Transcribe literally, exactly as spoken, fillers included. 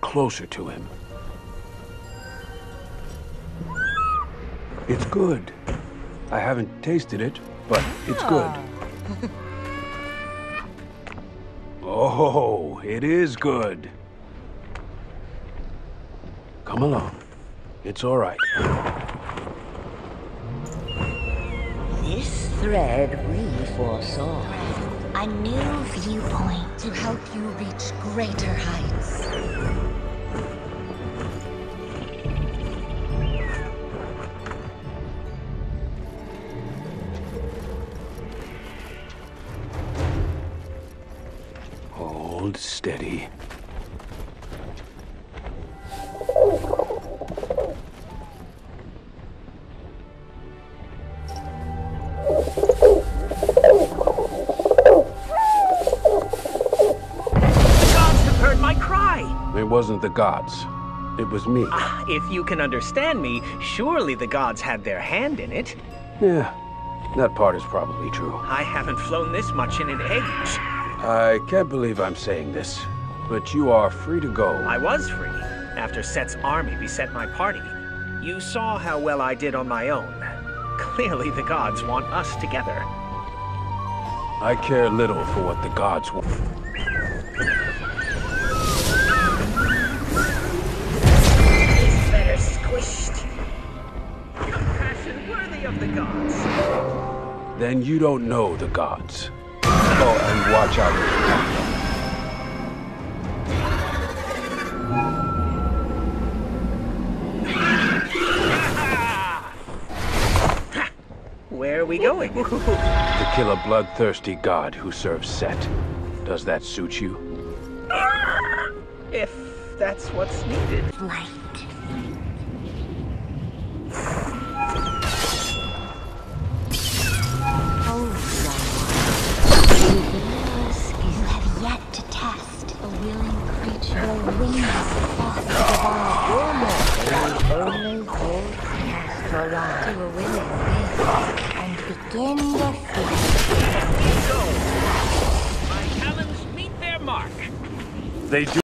closer to him. It's good. I haven't tasted it, but it's good. Oh, it is good. Come along. It's all right. This thread we foresaw. A new viewpoint to help you reach greater heights. Hold steady. It wasn't the gods. It was me. Uh, if you can understand me, surely the gods had their hand in it. Yeah, that part is probably true. I haven't flown this much in an age. I can't believe I'm saying this, but you are free to go. I was free after Set's army beset my party. You saw how well I did on my own. Clearly the gods want us together. I care little for what the gods want. Then you don't know the gods. Oh, and watch out. Where are we going? To kill a bloodthirsty god who serves Set. Does that suit you? If that's what's needed. Light. To a willing will and begin the feast. Go! My talents meet their mark. They do.